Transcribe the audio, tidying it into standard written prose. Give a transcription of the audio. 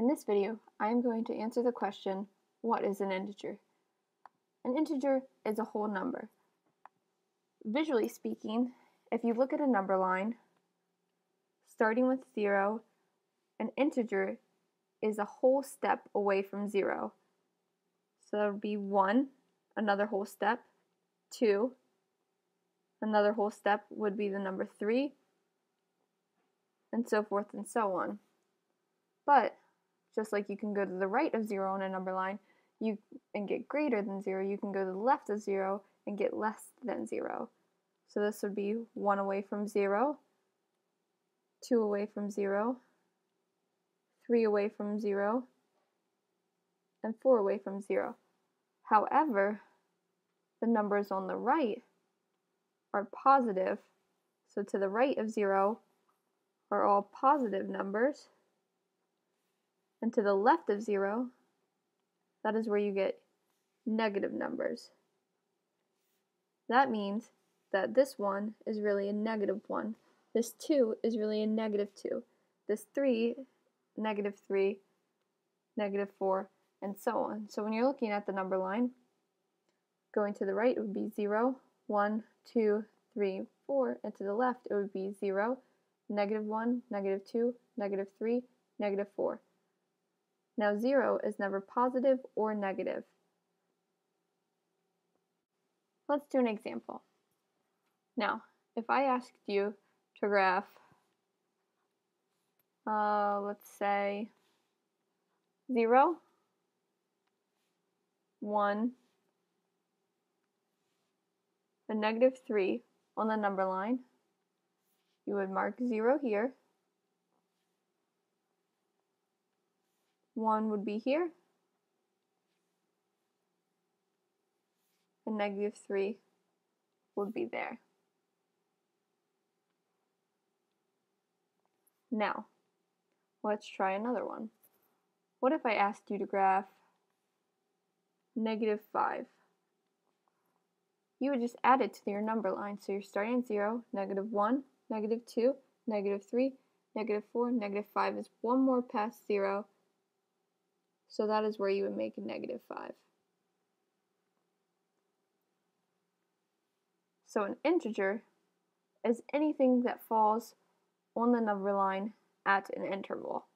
In this video, I am going to answer the question, what is an integer? An integer is a whole number. Visually speaking, if you look at a number line, starting with 0, an integer is a whole step away from 0. So that would be 1, another whole step, 2, another whole step would be the number 3, and so forth and so on. But just like you can go to the right of 0 on a number line and get greater than 0, you can go to the left of 0 and get less than 0. So this would be 1 away from 0, 2 away from 0, 3 away from 0, and 4 away from 0. However, the numbers on the right are positive, so to the right of 0 are all positive numbers, and to the left of 0, that is where you get negative numbers. That means that this 1 is really a negative 1, this 2 is really a negative 2, this 3, negative 3, negative 4, and so on. So when you're looking at the number line, going to the right it would be 0, 1, 2, 3, 4, and to the left it would be 0, negative 1, negative 2, negative 3, negative 4. Now 0 is never positive or negative. Let's do an example. Now, if I asked you to graph, let's say 0, 1, a negative 3 on the number line, you would mark 0 here, 1 would be here, and negative 3 would be there. Now, let's try another one. What if I asked you to graph negative 5? You would just add it to your number line. So you're starting at 0, negative 1, negative 2, negative 3, negative 4, negative 5 is one more past 0. So that is where you would make a negative 5. So an integer is anything that falls on the number line at an interval.